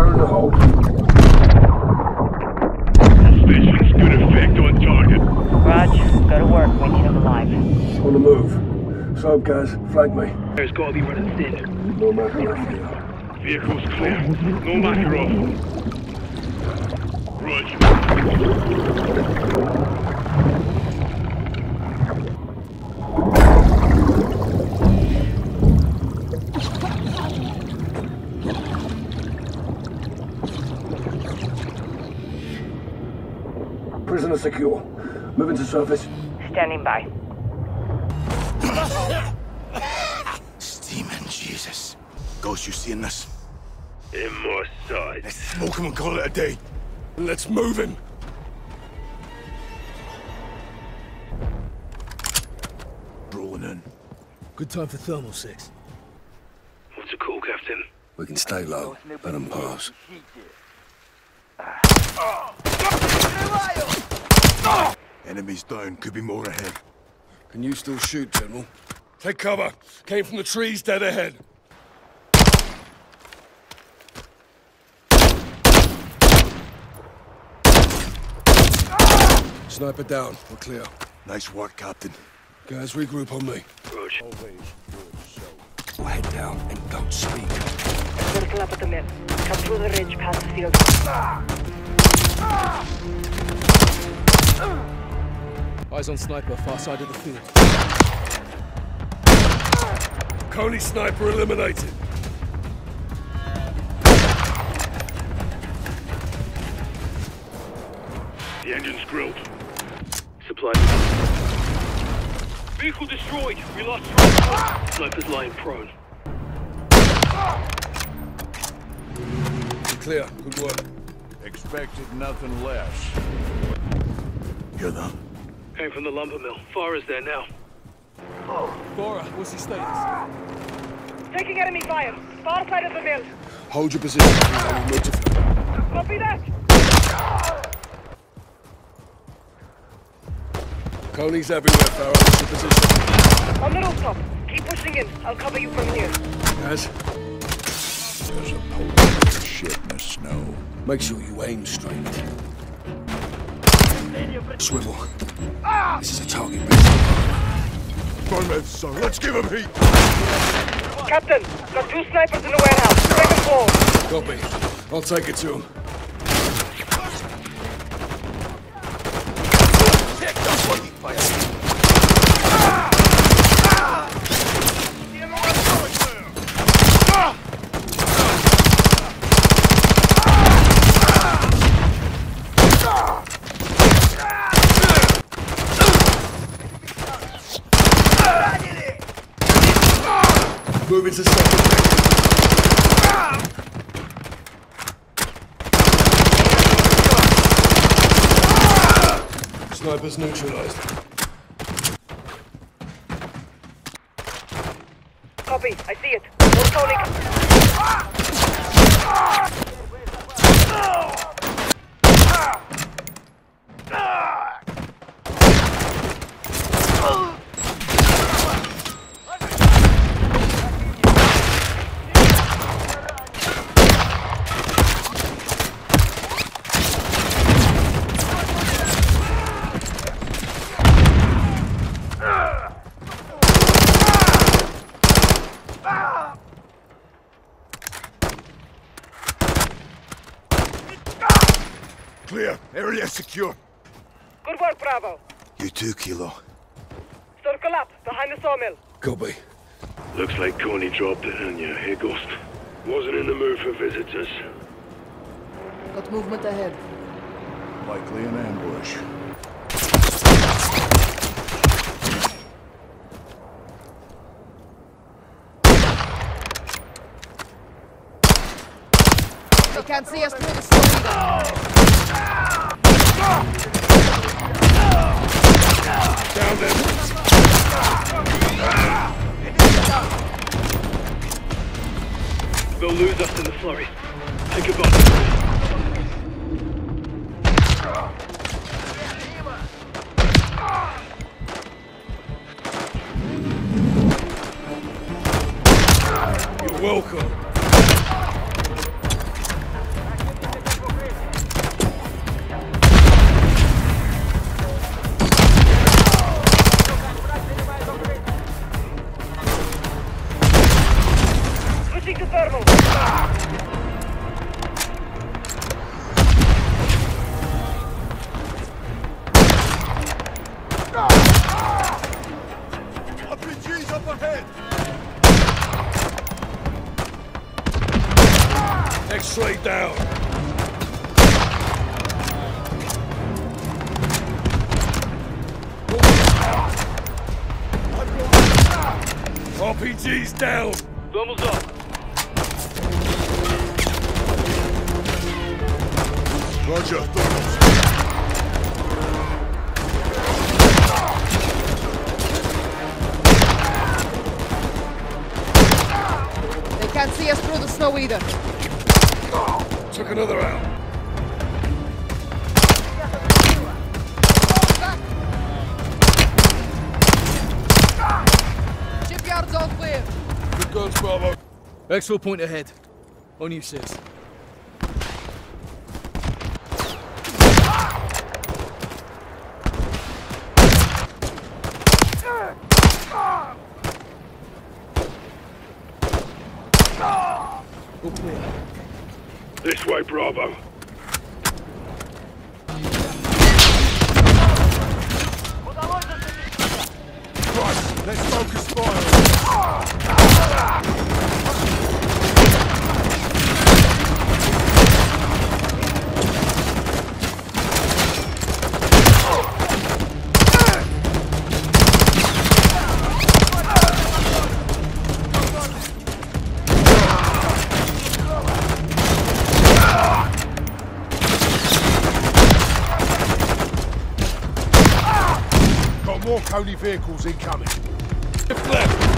Fire in the hole. Suspicions. Good effect on target. Roger. Go to work. We need him alive. On the move. So, guys, flank me. There's Goldie running thin. No Makarov. Vehicle's clear. No Makarov. Roger. Prisoner secure. Moving to surface. Standing by. Steaming, Jesus. Ghost, you seeing this? In my side. Let's smoke him and call it a day. And let's move him. Rolling in. Good time for thermal 6. What's it called, Captain? We can stay low. Let him pass. Enemies down, could be more ahead. Can you still shoot, General? Take cover! Came from the trees dead ahead! Sniper down, we're clear. Nice work, Captain. Guys, regroup on me. Rush. We'll head down and don't speak. Circle up at the map. Come through the ridge, past the field. Eyes on sniper, far side of the field. Coney sniper eliminated. The engine's grilled. Supply. Vehicle destroyed. We lost track. Sniper's lying prone. Clear. Good work. Expected nothing less. You're the... Came from the lumber mill. Farah's there now. Oh. Farah, what's his status? Taking enemy fire. Far side of the mill. Hold your position. Copy that! Coney's everywhere, Farah. What's your position? On the rooftop. Keep pushing in. I'll cover you from here. Guys? There's a pole of shit in the snow. Make sure you aim straight. Swivel. Ah! This is a target. Run, son. Let's give him heat. Captain, got two snipers in the warehouse. Second floor. Copy. I'll take it to him. Moving to second deck. Snipers neutralized. Copy, I see it. Clear. Area secure. Good work, Bravo. You too, Kilo. Circle up, behind the sawmill. Copy. Looks like Coney dropped it on you, hey, Ghost. Wasn't in the mood for visitors. Got movement ahead. Likely an ambush. They can't see us through the storm. Down there. They'll lose us in the flurry. Take a bite. You're welcome. RPGs up ahead! X-ray down! RPG's down! Thermal's up! Roger, thermals! They can't see us through the snow either. Took another out. Good guns, Bravo. Exfil point ahead. On you, sis. All clear. This way, Bravo. Right, let's focus fire. More Coney vehicles incoming. Shift left!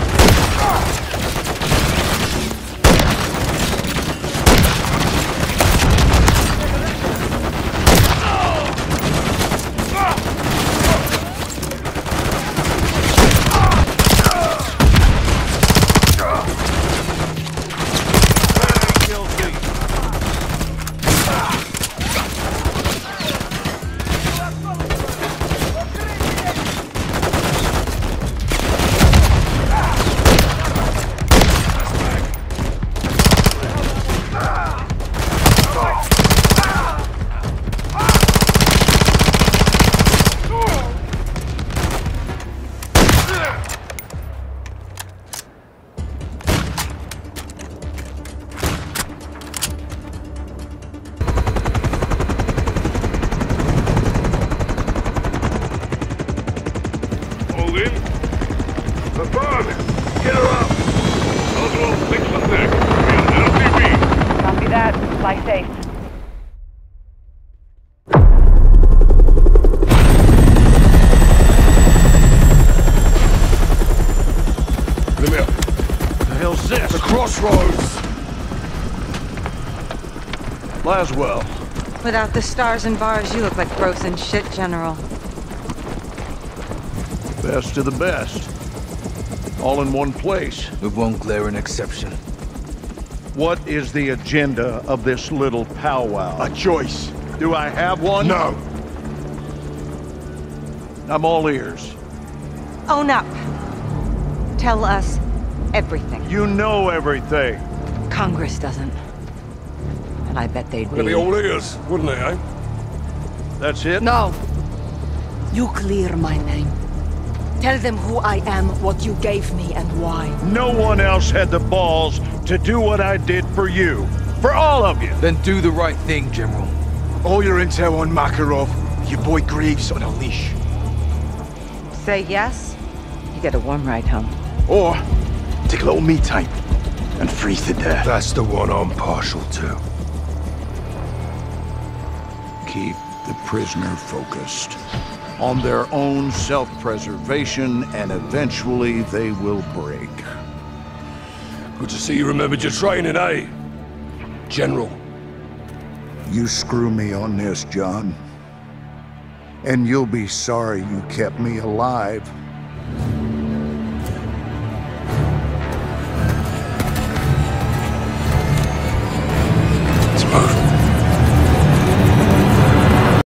Laswell. Without the stars and bars, you look like frozen shit, General. Best of the best. All in one place. We won't glare an exception. What is the agenda of this little powwow? A choice. Do I have one? No. I'm all ears. Own up. Tell us everything. You know everything. Congress doesn't. And I bet they'd be... They'd be all ears, wouldn't they, eh? That's it? No. You clear my name. Tell them who I am, what you gave me, and why. No one else had the balls to do what I did for you. For all of you. Then do the right thing, General. All your intel on Makarov, your boy Graves on a leash. Say yes, you get a warm ride home. Or take a little me time and freeze to death. That's the one I'm partial to. Keep the prisoner focused on their own self-preservation, and eventually they will break. Good to see you remembered your training, eh? General. You screw me on this, John. And you'll be sorry you kept me alive.